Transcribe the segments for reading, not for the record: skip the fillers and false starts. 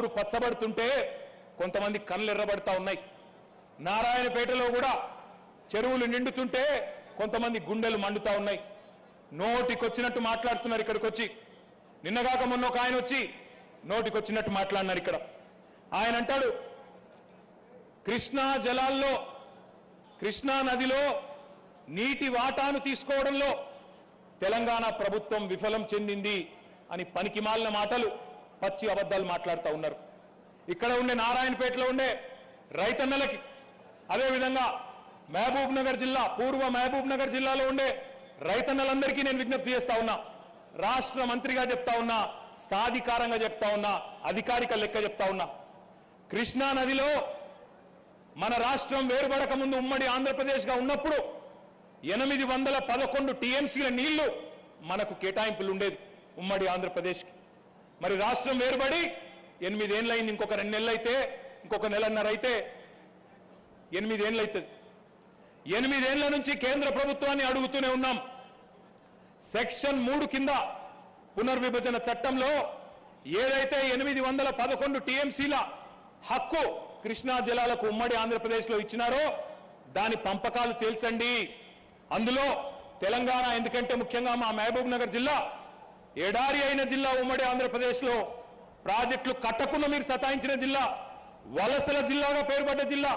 నోరు పచ్చబడుతుంటే కొంతమంది కళ్ళు ఎర్రబడతా ఉన్నాయి. నారాయణపేటలో కూడా చెరువులు నిండుతుంటే కొంతమంది గుండెలు మండుతా ఉన్నాయి. నోటికొచ్చినట్టు మాట్లాడుతున్నారు ఇక్కడికి వచ్చి. నిన్నగాక మొన్న ఒక ఆయన వచ్చి నోటికొచ్చినట్టు మాట్లాడినారు ఇక్కడ. ఆయన అంటాడు కృష్ణా జలాల్లో కృష్ణా నదిలో నీటి వాటాను తీసుకోవడంలో తెలంగాణ ప్రభుత్వం విఫలం చెందింది అని పనికిమాలిన మాటలు పచ్చి అబద్ధాలు మాట్లాడుతూ ఉన్నారు. ఇక్కడ ఉండే నారాయణపేటలో ఉండే రైతన్నలకి అదేవిధంగా మహబూబ్ నగర్ జిల్లా పూర్వ మహబూబ్ నగర్ జిల్లాలో ఉండే రైతన్నలందరికీ నేను విజ్ఞప్తి చేస్తా ఉన్నా, రాష్ట్ర మంత్రిగా చెప్తా ఉన్నా, సాధికారంగా చెప్తా ఉన్నా, అధికారిక లెక్క చెప్తా ఉన్నా. కృష్ణా నదిలో మన రాష్ట్రం వేరుపడక ముందు ఉమ్మడి ఆంధ్రప్రదేశ్గా ఉన్నప్పుడు 811 TMCల నీళ్లు మనకు కేటాయింపులు ఉండేది ఉమ్మడి ఆంధ్రప్రదేశ్కి. మరి రాష్ట్రం వేరుబడి 8 ఏళ్ళు అయింది. ఇంకొక 2 నెలలు అయితే, ఇంకొక 1.5 నెలలు అయితే 8 ఏళ్ళు అవుతుంది. 8 ఏళ్ల నుంచి కేంద్ర ప్రభుత్వాన్ని అడుగుతూనే ఉన్నాం. సెక్షన్ 3 కింద పునర్విభజన చట్టంలో ఏదైతే 811 TMCల హక్కు కృష్ణా జలాలకు ఉమ్మడి ఆంధ్రప్రదేశ్లో ఇచ్చినారో దాని పంపకాలు తేల్చండి. అందులో తెలంగాణ, ఎందుకంటే ముఖ్యంగా మా మహబూబ్ నగర్ జిల్లా ఎడారి అయిన జిల్లా, ఉమ్మడి ఆంధ్రప్రదేశ్లో ప్రాజెక్టులు కట్టకుండా మీరు సతాయించిన జిల్లా, వలసల జిల్లాగా పేరుపడ్డ జిల్లా,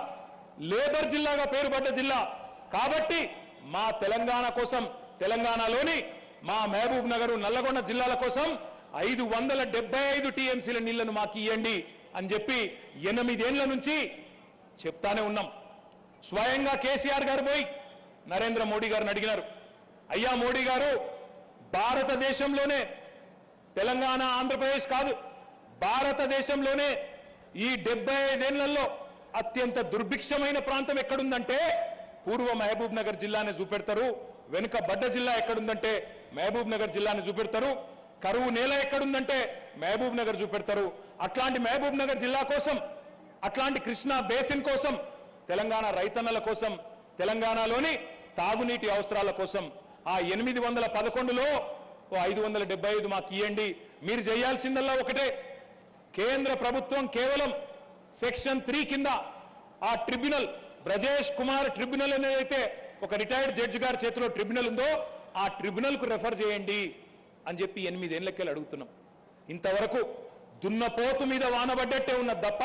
లేబర్ జిల్లాగా పేరుపడ్డ జిల్లా. కాబట్టి మా తెలంగాణ కోసం, తెలంగాణలోని మా మహబూబ్ నగర్, నల్లగొండ జిల్లాల కోసం 575 TMCల నీళ్లను మాకు ఇవ్వండి అని చెప్పి 8 ఏళ్ల నుంచి చెప్తానే ఉన్నాం. స్వయంగా కేసీఆర్ గారు పోయి నరేంద్ర మోడీ గారిని అడిగినారు, అయ్యా మోడీ గారు, భారతదేశంలోనే, తెలంగాణ ఆంధ్రప్రదేశ్ కాదు, భారతదేశంలోనే ఈ 75 ఏళ్లలో అత్యంత దుర్భిక్షమైన ప్రాంతం ఎక్కడుందంటే పూర్వ మహబూబ్ నగర్ జిల్లానే చూపెడతారు, వెనుక బడ్డ జిల్లా ఎక్కడుందంటే మహబూబ్ నగర్ జిల్లాని చూపెడతారు, కరువు నేల ఎక్కడుందంటే మహబూబ్ నగర్ చూపెడతారు. అట్లాంటి మహబూబ్ నగర్ జిల్లా కోసం, అట్లాంటి కృష్ణా బేసిన్ కోసం, తెలంగాణ రైతన్నల కోసం, తెలంగాణలోని తాగునీటి అవసరాల కోసం ఆ 811లో 575 మాకు ఇవ్వండి. మీరు చేయాల్సిందల్లా ఒకటే, కేంద్ర ప్రభుత్వం కేవలం సెక్షన్ 3 కింద ఆ ట్రిబ్యునల్, బ్రజేష్ కుమార్ ట్రిబ్యునల్ అనేది ఒక రిటైర్డ్ జడ్జి గారి చేతిలో ట్రిబ్యునల్ ఉందో ఆ ట్రిబ్యునల్కు రెఫర్ చేయండి అని చెప్పి 8 ఏళ్ళకెళ్ళి అడుగుతున్నాం. ఇంతవరకు దున్నపోతు మీద వానబడ్డట్టే ఉన్నది తప్ప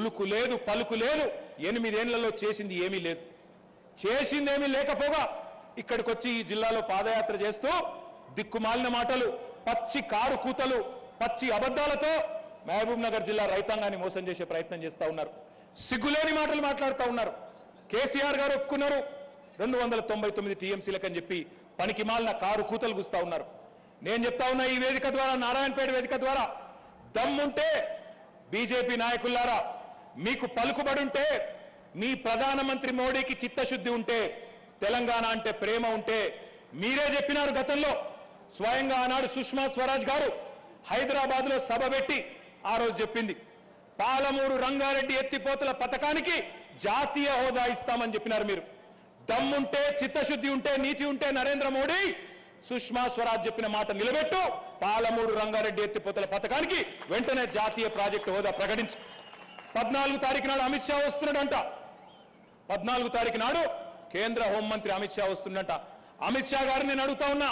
ఉలుకు లేదు, పలుకు లేదు. 8 ఏళ్లలో చేసింది ఏమీ లేదు. చేసిందేమీ లేకపోగా ఇక్కడికి వచ్చి ఈ జిల్లాలో పాదయాత్ర చేస్తూ దిక్కుమాలిన మాటలు, పచ్చి కారు కూతలు, పచ్చి అబద్ధాలతో మహబూబ్ నగర్ జిల్లా రైతాంగాన్ని మోసం చేసే ప్రయత్నం చేస్తూ ఉన్నారు. సిగ్గులేని మాటలు మాట్లాడుతూ ఉన్నారు. కేసీఆర్ గారు ఒప్పుకున్నారు 299 TMCలకు అని చెప్పి పనికిమాలిన కారు కూతలు గుస్తూ ఉన్నారు. నేను చెప్తా ఉన్నా ఈ వేదిక ద్వారా, నారాయణపేట వేదిక ద్వారా, దమ్ముంటే బీజేపీ నాయకులారా, మీకు పలుకుబడి ఉంటే, మీ ప్రధానమంత్రి మోడీకి చిత్తశుద్ధి ఉంటే, తెలంగాణ అంటే ప్రేమ ఉంటే, మీరే చెప్పినారు గతంలో, స్వయంగా ఆనాడు సుష్మా స్వరాజ్ గారు హైదరాబాద్లో సభ పెట్టి ఆ రోజు చెప్పింది, పాలమూరు రంగారెడ్డి ఎత్తిపోతల పథకానికి జాతీయ హోదా ఇస్తామని చెప్పినారు మీరు. దమ్ముంటే, చిత్తశుద్ధి ఉంటే, నీతి ఉంటే నరేంద్ర మోడీ, సుష్మా స్వరాజ్ చెప్పిన మాట నిలబెట్టు, పాలమూరు రంగారెడ్డి ఎత్తిపోతల పథకానికి వెంటనే జాతీయ ప్రాజెక్టు హోదా ప్రకటించు. 14 తారీఖు నాడు అమిత్ షా వస్తున్నాడంట. 14 తారీఖు నాడు కేంద్ర హోంమంత్రి అమిత్ షా వస్తుందంట. అమిత్ షా గారిని నేను అడుగుతా ఉన్నా,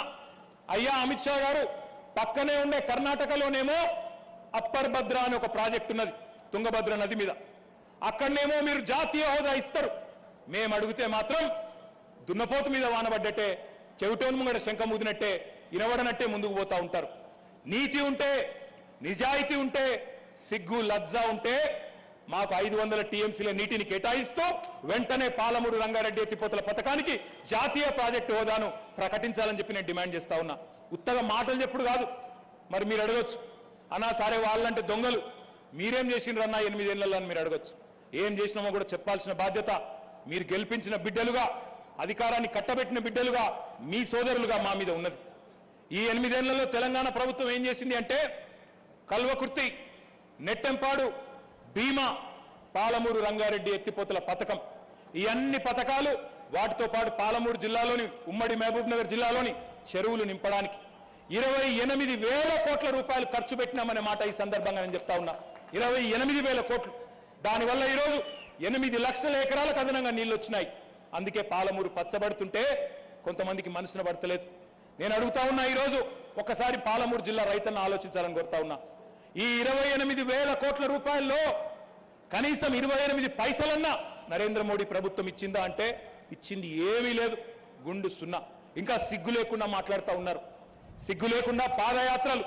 అయ్యా అమిత్ షా గారు, పక్కనే ఉండే కర్ణాటకలోనేమో అప్పర్ భద్ర అని ఒక ప్రాజెక్ట్ ఉన్నది తుంగభద్ర నది మీద, అక్కడనేమో మీరు జాతీయ హోదా ఇస్తారు, మేము అడిగితే మాత్రం దున్నపోతు మీద వానబడ్డట్టే, చెవిటోన్ ముంగడ శంఖ ముదినట్టే, ఇనబడనట్టే ముందుకు పోతా ఉంటారు. నీతి ఉంటే, నిజాయితీ ఉంటే, సిగ్గు లజ్జ ఉంటే మాకు 500 TMCల నీటిని కేటాయిస్తూ వెంటనే పాలమూరు రంగారెడ్డి ఎత్తిపోతల పథకానికి జాతీయ ప్రాజెక్టు హోదాను ప్రకటించాలని చెప్పి నేను డిమాండ్ చేస్తా ఉన్నా. ఉత్తగా మాటలు చెప్పుడు కాదు. మరి మీరు అడగొచ్చు, అన్నా సరే వాళ్ళంటే దొంగలు, మీరేం చేసినారన్నా 8 ఏళ్లలో అని మీరు అడగొచ్చు. ఏం చేసినామో కూడా చెప్పాల్సిన బాధ్యత మీరు గెలిపించిన బిడ్డలుగా, అధికారాన్ని కట్టబెట్టిన బిడ్డలుగా, మీ సోదరులుగా మా మీద ఉన్నది. ఈ 8 ఏళ్లలో తెలంగాణ ప్రభుత్వం ఏం చేసింది అంటే కల్వకుర్తి, నెట్టెంపాడు, బీమా, పాలమూరు రంగారెడ్డి ఎత్తిపోతల పథకం, ఈ అన్ని పథకాలు, వాటితో పాటు పాలమూరు జిల్లాలోని, ఉమ్మడి మహబూబ్ నగర్ జిల్లాలోని చెరువులు నింపడానికి 28,000 కోట్ల రూపాయలు ఖర్చు పెట్టినామనే మాట ఈ సందర్భంగా నేను చెప్తా ఉన్నా. 28,000 కోట్లు దాని వల్ల ఈ రోజు 8 లక్షల ఎకరాలకు అదనంగా నీళ్లు వచ్చాయి। అందుకే పాలమూరు పచ్చబడుతుంటే కొంతమందికి మనసున పడతలేదు। నేను అడుగుతా ఉన్నా ఈ రోజు ఒకసారి పాలమూరు జిల్లా రైతన్న ఆలోచించాలని కోరుతా ఉన్నా। ఈ 28,000 కోట్ల రూపాయల్లో కనీసం 28 పైసలన్నా నరేంద్ర మోడీ ప్రభుత్వం ఇచ్చిందా అంటే ఇచ్చింది ఏమీ లేదు, గుండు సున్నా। ఇంకా సిగ్గు లేకుండా మాట్లాడుతూ ఉన్నారు, సిగ్గు లేకుండా పాదయాత్రలు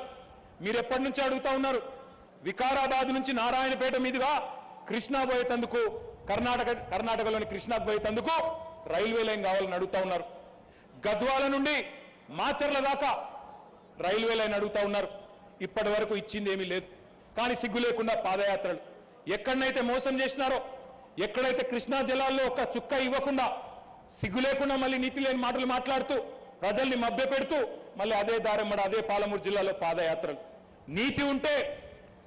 మీరు ఎప్పటి నుంచి అడుగుతా ఉన్నారు। వికారాబాద్ నుంచి నారాయణపేట మీదుగా కృష్ణా పోయేటందుకు కర్ణాటకలోని కృష్ణాకు పోయేటందుకు రైల్వే లైన్ కావాలని అడుగుతా ఉన్నారు। గద్వాల నుండి మాచర్ల దాకా రైల్వే లైన్ అడుగుతా ఉన్నారు। ఇప్పటి వరకు ఇచ్చింది ఏమీ లేదు, కానీ సిగ్గు లేకుండా పాదయాత్రలు। ఎక్కడనైతే మోసం చేసినారో, ఎక్కడైతే కృష్ణా జలాల్లో ఒక చుక్క ఇవ్వకుండా సిగ్గు లేకుండా మళ్ళీ నీతి లేని మాటలు మాట్లాడుతూ ప్రజల్ని మభ్యపెడుతూ మళ్ళీ అదే దారెమ్మడ అదే పాలమూరు జిల్లాలో పాదయాత్రలు। నీతి ఉంటే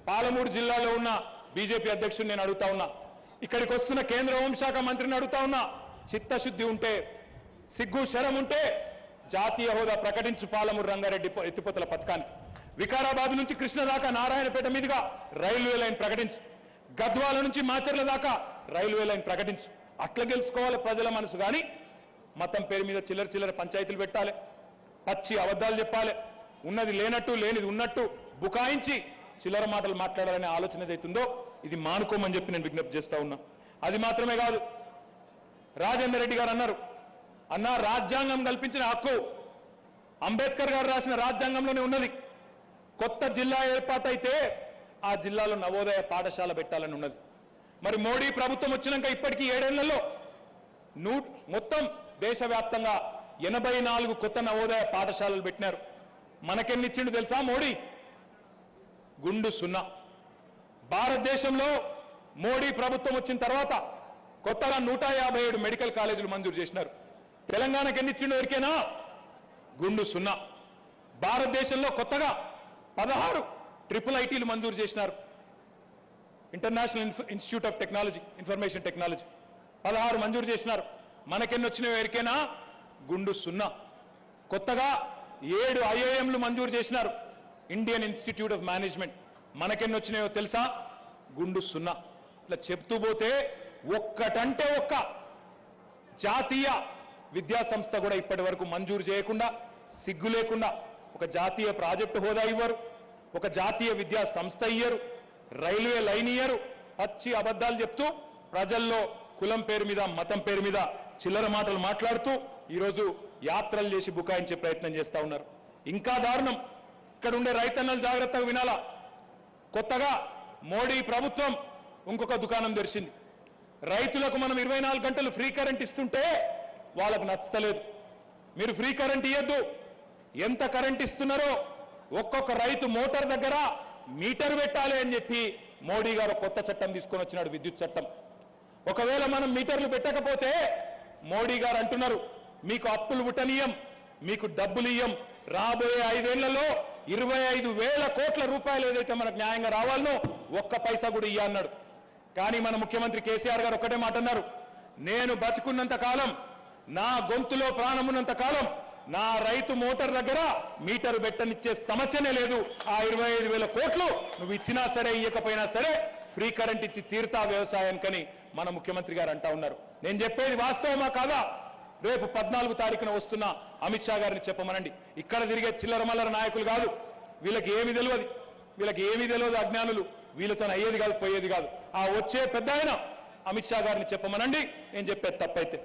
పాలమూరు జిల్లాలో ఉన్న బీజేపీ అధ్యక్షుడు నేను అడుగుతా ఉన్నా, ఇక్కడికి వస్తున్న కేంద్ర హోంశాఖ మంత్రిని అడుగుతా ఉన్నా, చిత్తశుద్ధి ఉంటే సిగ్గు శరం ఉంటే జాతీయ హోదా ప్రకటించు పాలమూరు రంగారెడ్డి ఎత్తిపోతల పథకానికి। వికారాబాద్ నుంచి కృష్ణ దాకా నారాయణపేట మీదుగా రైల్వే లైన్ ప్రకటించు, గద్వాల నుంచి మాచర్ల దాకా రైల్వే లైన్ ప్రకటించు। అట్లా గెలుచుకోవాలి ప్రజల మనసు, కానీ మతం పేరు మీద చిల్లర చిల్లర పంచాయతీలు పెట్టాలి, పచ్చి అబద్ధాలు చెప్పాలి, ఉన్నది లేనట్టు లేనిది ఉన్నట్టు బుకాయించి చిల్లర మాటలు మాట్లాడాలనే ఆలోచన ఏదైతుందో ఇది మానుకోమని చెప్పి నేను విజ్ఞప్తి చేస్తా ఉన్నా। అది మాత్రమే కాదు, రాజేందర్ రెడ్డి గారు అన్నారు, అన్న రాజ్యాంగం కల్పించిన హక్కు అంబేద్కర్ గారు రాసిన రాజ్యాంగంలోనే ఉన్నది। కొత్త జిల్లా ఏర్పాటైతే ఆ జిల్లాలో నవోదయ పాఠశాల పెట్టాలని ఉన్నది। మరి మోడీ ప్రభుత్వం వచ్చినాక ఇప్పటికీ 7 ఏళ్లలో మొత్తం దేశవ్యాప్తంగా 84 కొత్త నవోదయ పాఠశాలలు పెట్టినారు। మనకెన్నిచ్చిండు తెలుసా మోడీ? గుండు సున్నా। భారతదేశంలో మోడీ ప్రభుత్వం వచ్చిన తర్వాత కొత్తగా 157 మెడికల్ కాలేజీలు మంజూరు చేసినారు। తెలంగాణకు ఎన్నిచ్చిండు ఎవరికైనా? గుండు సున్నా। భారతదేశంలో కొత్తగా 16 IIITలు మంజూరు చేసినారు, international institute of technology information technology 16 మంజూరు చేసినారు। మనకెన్ని వచ్చినవి ఎవరికైనా? గుండు సున్నా। కొత్తగా 7 IIMలు మంజూరు చేసినారు, ఇండియన్ ఇన్స్టిట్యూట్ ఆఫ్ మేనేజ్మెంట్, మనకెన్ని వచ్చినాయో తెలుసా? గుండు సున్నా। ఇట్లా చెప్తూ పోతే ఒక్కటంటే ఒక్క జాతీయ విద్యాసంస్థ కూడా ఇప్పటి వరకు మంజూరు చేయకుండా సిగ్గు లేకుండా ఒక జాతీయ ప్రాజెక్టు హోదా ఇవ్వరు, ఒక జాతీయ విద్యా సంస్థ ఇయ్యరు, రైల్వే లైన్ ఇయ్యరు, పచ్చి అబద్ధాలు చెప్తూ ప్రజల్లో కులం పేరు మీద మతం పేరు మీద చిల్లర మాటలు మాట్లాడుతూ ఈరోజు యాత్రలు చేసి బుకాయించే ప్రయత్నం చేస్తూ ఉన్నారు। ఇంకా దారుణం, ఇక్కడ ఉండే రైతన్నలు జాగ్రత్తగా వినాలా। కొత్తగా మోడీ ప్రభుత్వం ఇంకొక దుకాణం తెరిచింది, రైతులకు మనం 24 గంటలు ఫ్రీ కరెంట్ ఇస్తుంటే వాళ్ళకు నచ్చలేదు। మీరు ఫ్రీ కరెంట్ ఇవ్వద్దు, ఎంత కరెంట్ ఇస్తున్నారో ఒక్కొక్క రైతు మోటార్ దగ్గర మీటర్ పెట్టాలి అని చెప్పి మోడీ గారు కొత్త చట్టం తీసుకొని వచ్చినాడు, విద్యుత్ చట్టం। ఒకవేళ మనం మీటర్లు పెట్టకపోతే మోడీ గారు అంటున్నారు మీకు అప్పులు పుట్టనీయం, మీకు డబ్బులు ఇయ్యం, రాబోయే 5 ఏళ్లలో 25,000 కోట్ల రూపాయలు ఏదైతే మనకు న్యాయంగా రావాలనో ఒక్క పైసా కూడా ఇయ్య అన్నాడు। కానీ మన ముఖ్యమంత్రి కేసీఆర్ గారు ఒక్కటే మాట అన్నారు, నేను బతుకున్నంత కాలం, నా గొంతులో ప్రాణం ఉన్నంత కాలం నా రైతు మోటార్ దగ్గర మీటర్ పెట్టనిచ్చే సమస్యనే లేదు, ఆ 25,000 కోట్లు నువ్వు ఇచ్చినా సరే ఇయ్యకపోయినా సరే ఫ్రీ కరెంట్ ఇచ్చి తీరుతా వ్యవసాయానికని మన ముఖ్యమంత్రి గారు అంటా ఉన్నారు। నేను చెప్పేది వాస్తవమా కాదా? రేపు 14 తారీఖున వస్తున్న అమిత్ షా గారిని చెప్పమనండి, ఇక్కడ తిరిగే చిల్లర మల్లర నాయకులు కాదు, వీళ్ళకి ఏమీ తెలియదు అజ్ఞానులు, వీళ్ళతో అయ్యేది కాదు పోయేది కాదు। ఆ వచ్చే పెద్ద ఆయన అమిత్ షా గారిని చెప్పమనండి, నేను చెప్పేది తప్పైతే।